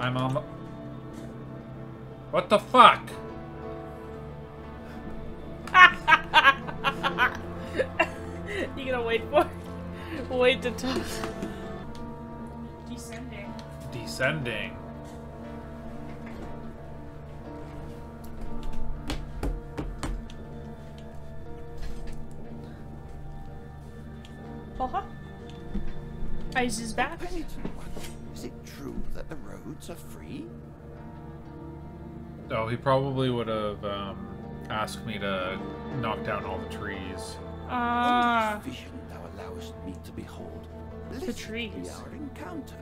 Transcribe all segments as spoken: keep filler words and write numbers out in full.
I'm on. What the fuck? You gonna wait for it? Wait to talk. Descending. Descending. Haha. Ice is back. Is it true that the roads are free? Oh, he probably would have um, asked me to knock down all the trees. Ah. Uh, vision thou allowest me to behold. The trees. Our encounter.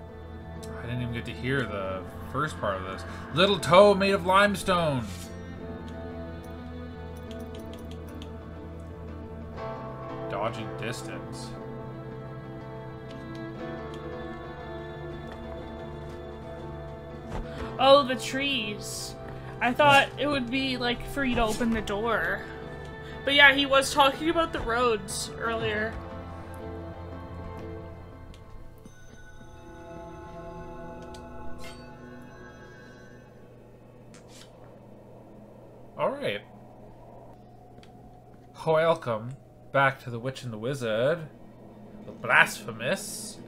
I didn't even get to hear the first part of this. Little toe made of limestone. Dodging distance. Oh, the trees. I thought it would be, like, for you to open the door. But yeah, he was talking about the roads earlier. Alright. Welcome back to The Witch and the Wizard. The Blasphemous.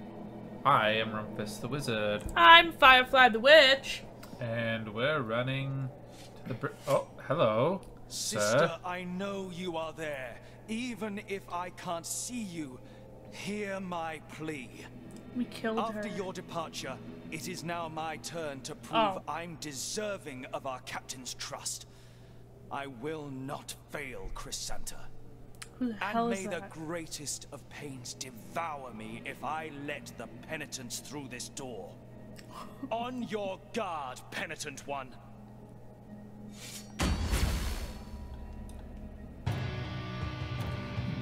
I am Rumfus the Wizard. I'm Firefly the Witch. And we're running to the br- Oh, hello. Sister, sir. I know you are there. Even if I can't see you, hear my plea. We killed her. After your departure, it is now my turn to prove oh. I'm deserving of our captain's trust. I will not fail, Crisanta. Who the hell is that? And may the greatest of pains devour me if I let the penitents through this door. On your guard, Penitent One.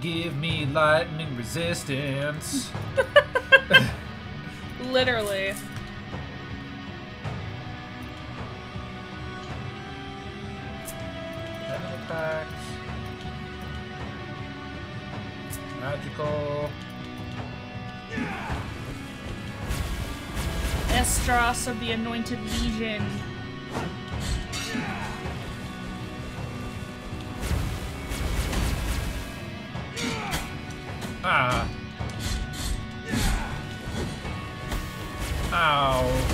Give me lightning resistance. Literally. Artifacts. Magical. Esdras of the Anointed Legion. Ah. Ow. Ah. Oh.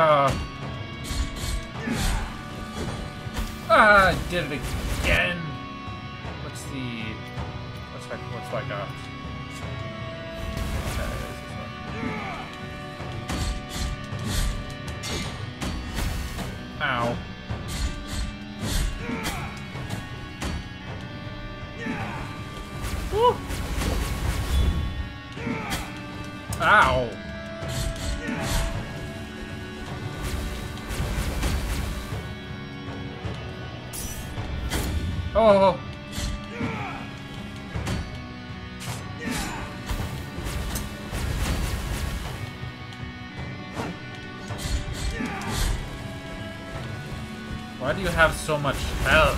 Ah. Ah, I did it again. What's like a... Ow. Woo. Ow. Oh. Why do you have so much health?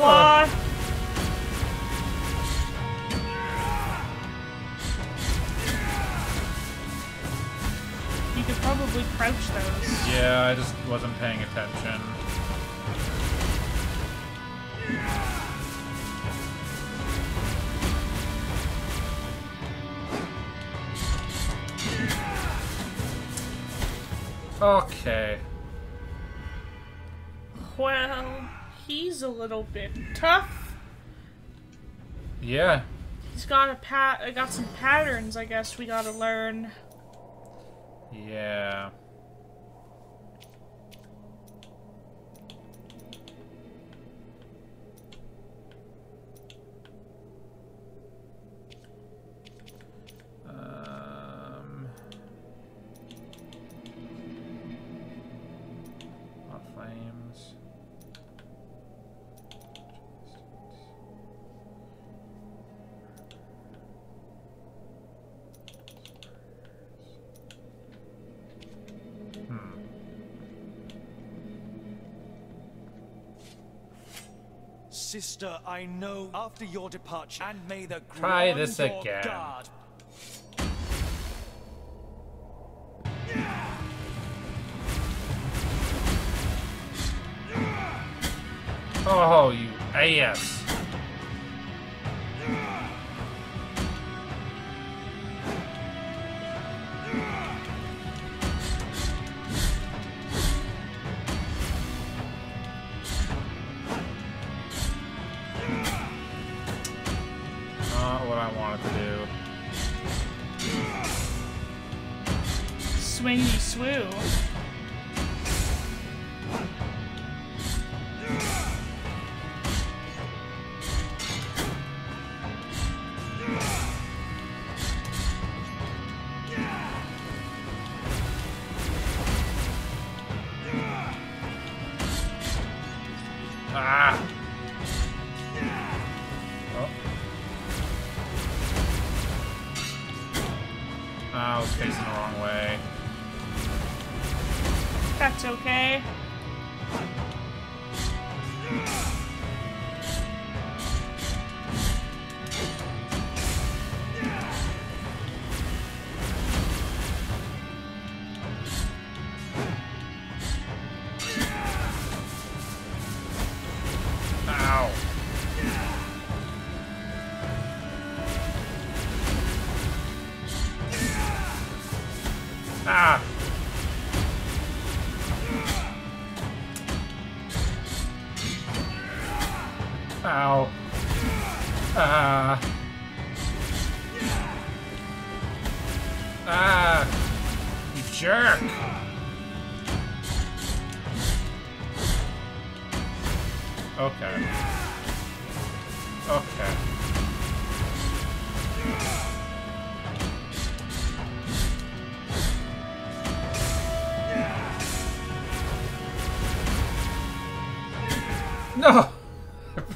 What? You could probably crouch those. Yeah, I just wasn't paying attention. Okay. Well, he's a little bit tough. Yeah. He's got a pat. I got some patterns. I guess we gotta learn. Yeah. Um. sister I know after your departure, and may the try this again. Guard. Oh, you ass. Not what I wanted to do. Swingy swoo.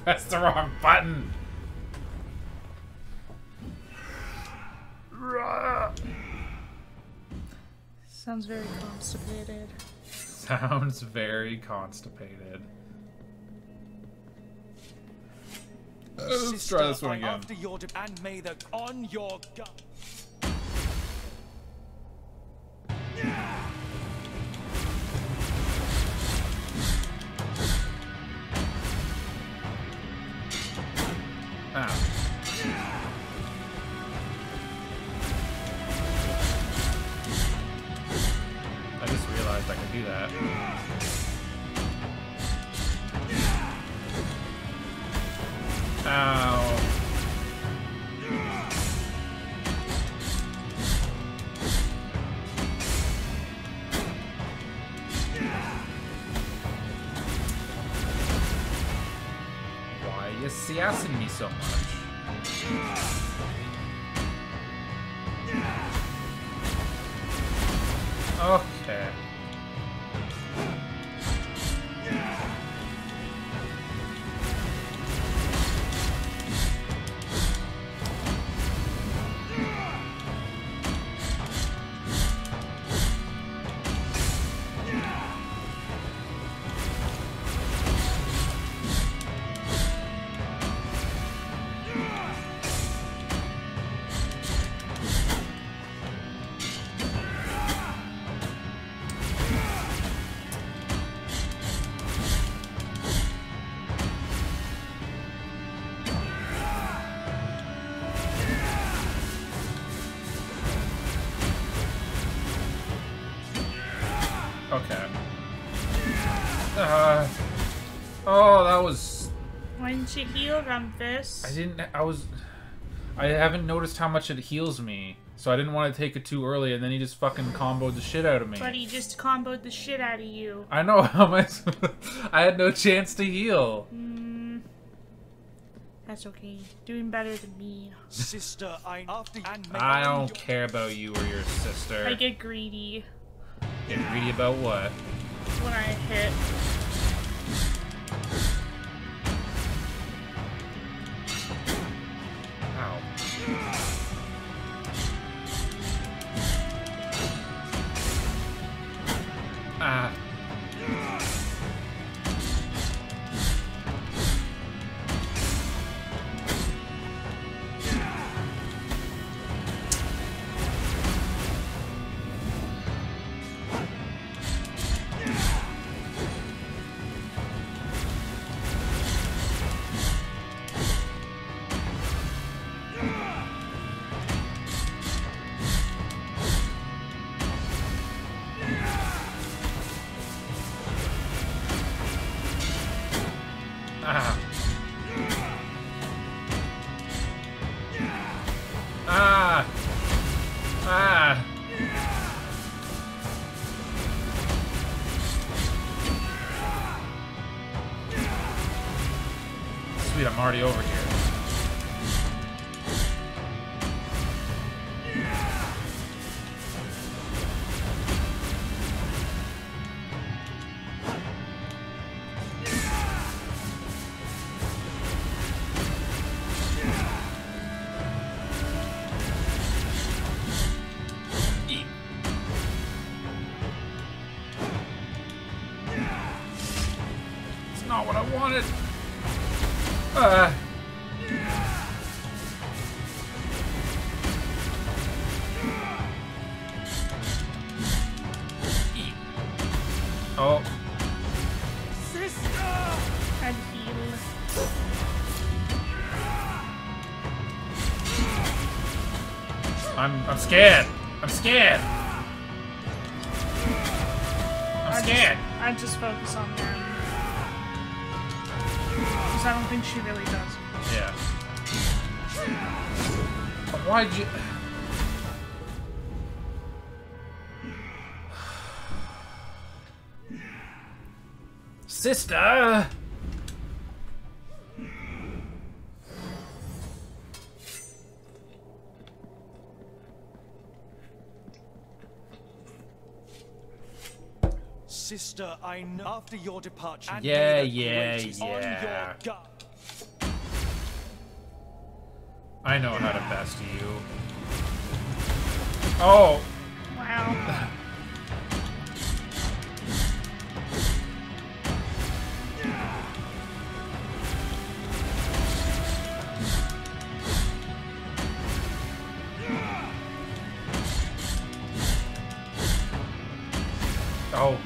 That's the wrong button. Sounds very constipated. Sounds very constipated. Sister, let's try this one again. After your and may the on your gut. Asking me so much. Okay. Okay. Uh, oh, that was... Why didn't you heal, Rumfus? I didn't... I was... I haven't noticed how much it heals me, so I didn't want to take it too early, and then he just fucking comboed the shit out of me. But he just comboed the shit out of you. I know, how am I... I had no chance to heal. Mm, that's okay. Doing better than me. Sister, I... I don't care about you or your sister. I get greedy. Get greedy about what? When I hit. Ow. Ah. dude, I'm already over here. I'm scared. I'm scared. I'm scared. I just, I just focus on her. Because I don't think she really does. Yeah. But why'd you... Sister! Sister, I know after your departure. Yeah, yeah, yeah. I know how to pass to you. Oh. Wow. Oh.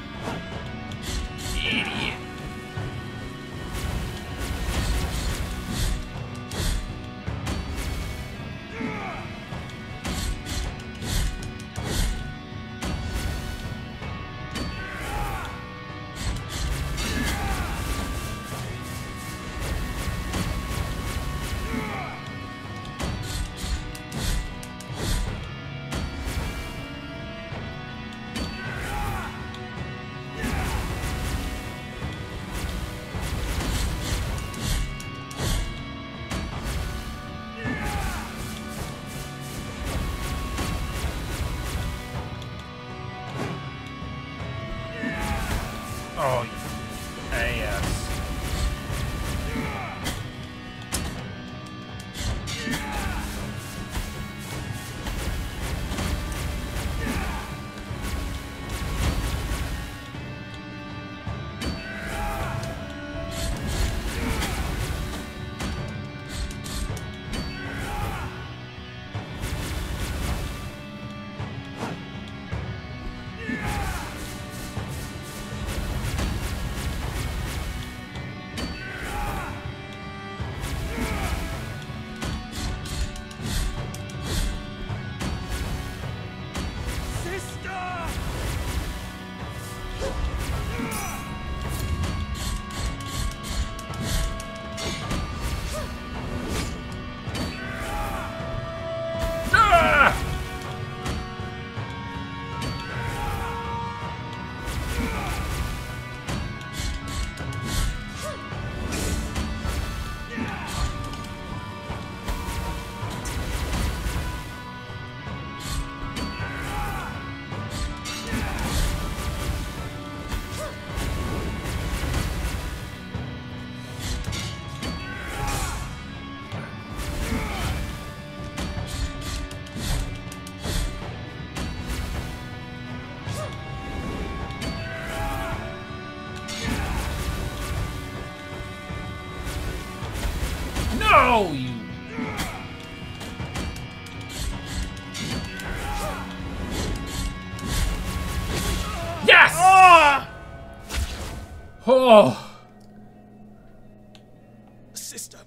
Sister,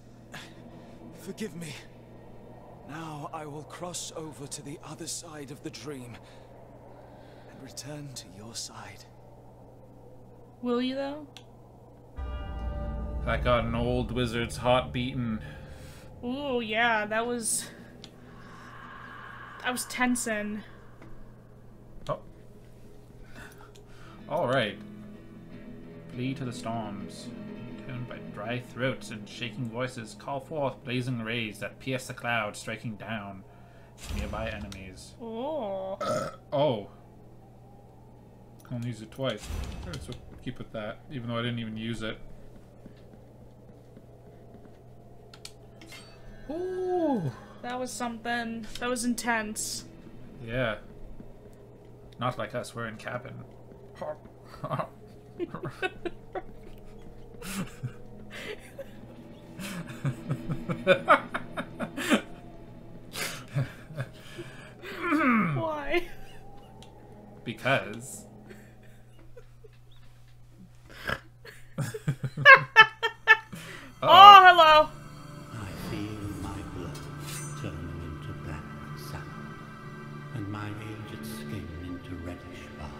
forgive me. Now I will cross over to the other side of the dream and return to your side. Will you though? I got an old wizard's heart beaten. Ooh, yeah, that was... That was tensing. Oh. Alright. Flee to the storms. Turn by dry throats and shaking voices call forth blazing rays that pierce the cloud, striking down nearby enemies. Oh. Uh, oh. I only used it twice. So keep with that, even though I didn't even use it. Ooh. That was something. That was intense. Yeah. Not like us, we're in cabin. Why? Because. uh -oh. Oh, hello. I feel my blood turning into black salmon, and my aged skin into reddish bark.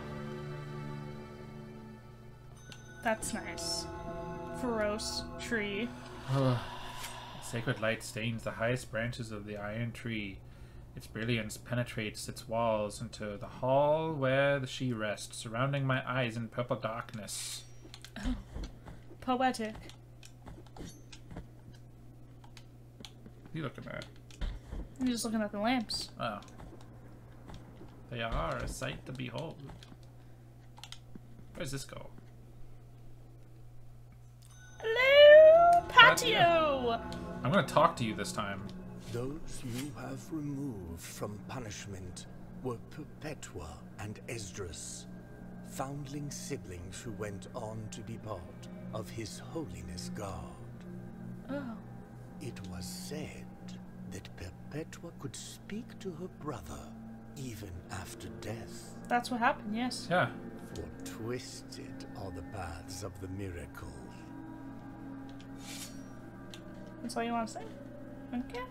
That's nice. Ferrous tree. Sacred light stains the highest branches of the iron tree. Its brilliance penetrates its walls into the hall where the she rests, surrounding my eyes in purple darkness. Oh. Poetic. What are you looking at? I'm just looking at the lamps. Oh. They are a sight to behold. Where's this go? Hello, patio! I'm going to talk to you this time. Those you have removed from punishment were Perpetua and Esdras, foundling siblings who went on to be part of His Holiness God. Oh. It was said that Perpetua could speak to her brother even after death. That's what happened, yes. Yeah. For twisted are the paths of the miracle. That's all you want to say? Okay.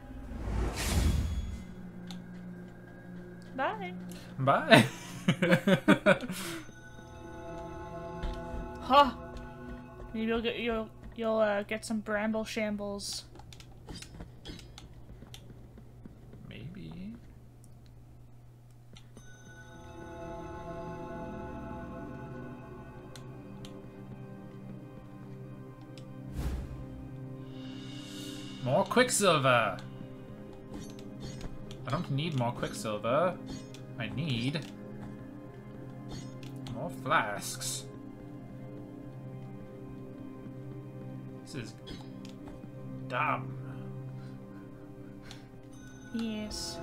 Bye. Bye. Huh. Maybe you'll get you'll you'll uh, get some bramble shambles. Maybe. More Quicksilver! I don't need more Quicksilver. I need more flasks. This is dumb. Yes.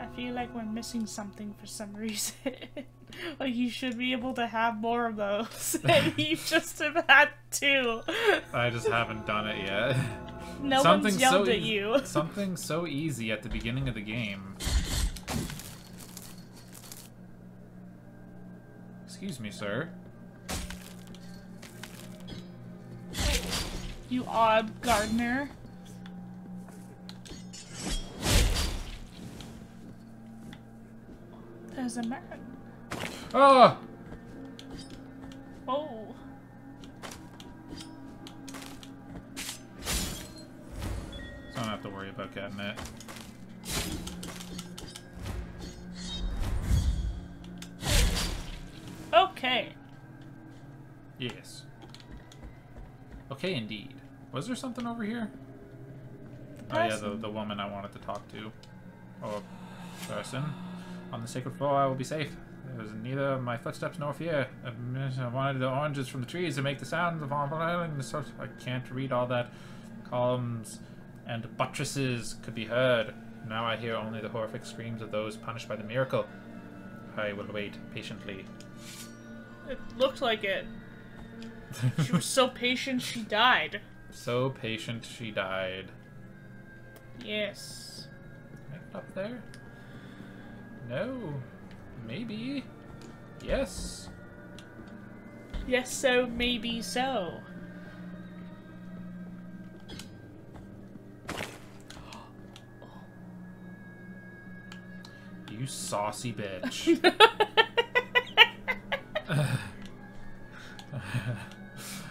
I feel like we're missing something for some reason. Like, you should be able to have more of those. And you just have had two. I just haven't done it yet. No something one's yelled so at you. Something so easy at the beginning of the game. Excuse me, sir. You odd gardener. There's a man. Oh! Oh. So I don't have to worry about getting it. Okay. Yes. Okay, indeed. Was there something over here? Oh yeah, the, the woman I wanted to talk to. Or person. On the sacred floor I will be safe. There's neither my footsteps nor fear. I wanted the oranges from the trees to make the sound of I can't read all that. Columns and buttresses could be heard. Now I hear only the horrific screams of those punished by the miracle. I will wait patiently. It looked like it. She was so patient she died. So patient she died. Yes. Can I get up there? No. Maybe. Yes. Yes, so maybe so. You saucy bitch.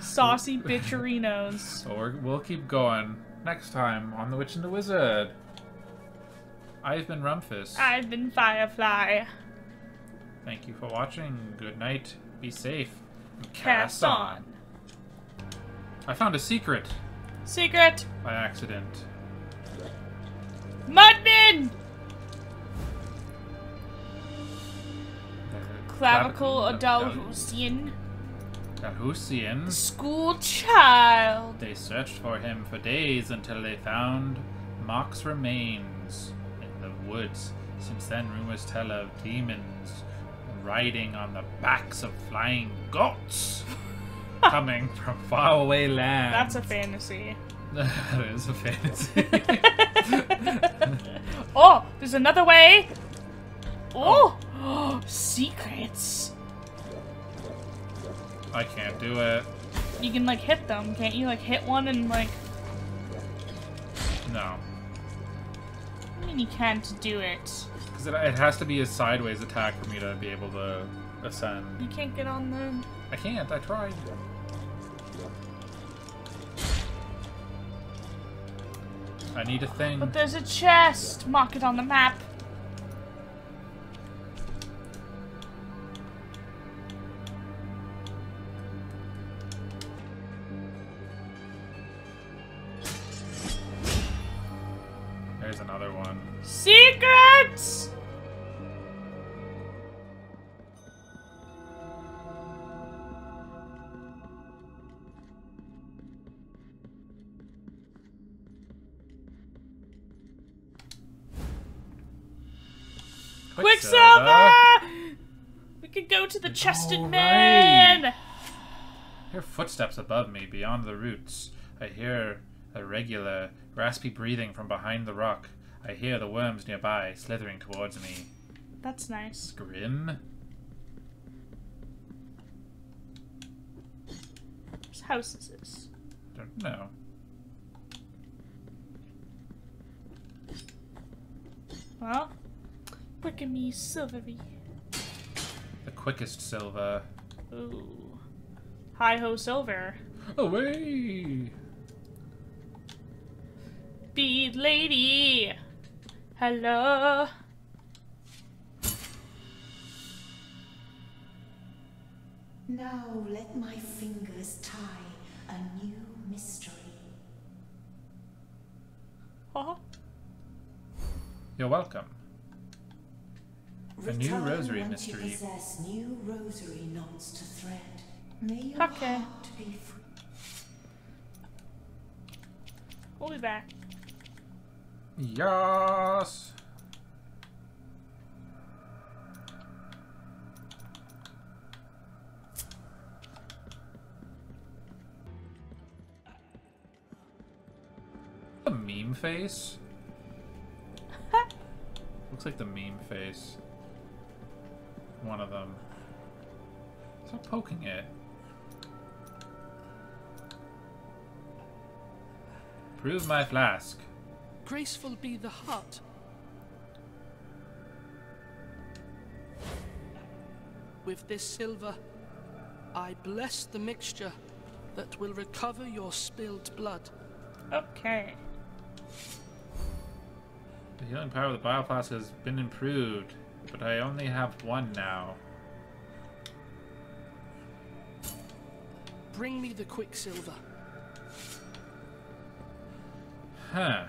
Saucy bitcherinos. So we're, we'll keep going. Next time on The Witch and the Wizard. I've been Rumfus. I've been Firefly. Thank you for watching. Good night. Be safe. Cast on. I found a secret. Secret? By accident. Mudman! Clavicle or Dalhousian. Dalhousian? School child. They searched for him for days until they found Mark's remains in the woods. Since then, rumors tell of demons riding on the backs of flying goats coming from faraway lands. That's a fantasy. That is a fantasy. Oh, there's another way. Oh. Oh, secrets. I can't do it. You can, like, hit them. Can't you, like, hit one and, like... No. I mean, you can't do it. Because it, it has to be a sideways attack for me to be able to ascend. You can't get on the... I can't. I tried. I need a thing. But there's a chest. Mark it on the map. Secrets! Quicksilver! We could go to the chested right. man! I hear footsteps above me, beyond the roots. I hear irregular, raspy breathing from behind the rock. I hear the worms nearby slithering towards me. That's nice. Grim. Whose house is this? I don't know. Well, look at me, silvery. The quickest silver. Ooh. Hi-ho, silver. Away! Bead lady! Hello. Now let my fingers tie a new mystery. Oh. You're welcome. Return a new rosary mystery. You possess new rosary knots to thread. May your okay. heart be free. We'll be back. Yes. A meme face? Looks like the meme face. One of them. Stop poking it. Prove my flask. Graceful be the heart. With this silver, I bless the mixture that will recover your spilled blood. Okay. The healing power of the bioflask has been improved, but I only have one now. Bring me the quicksilver. Huh.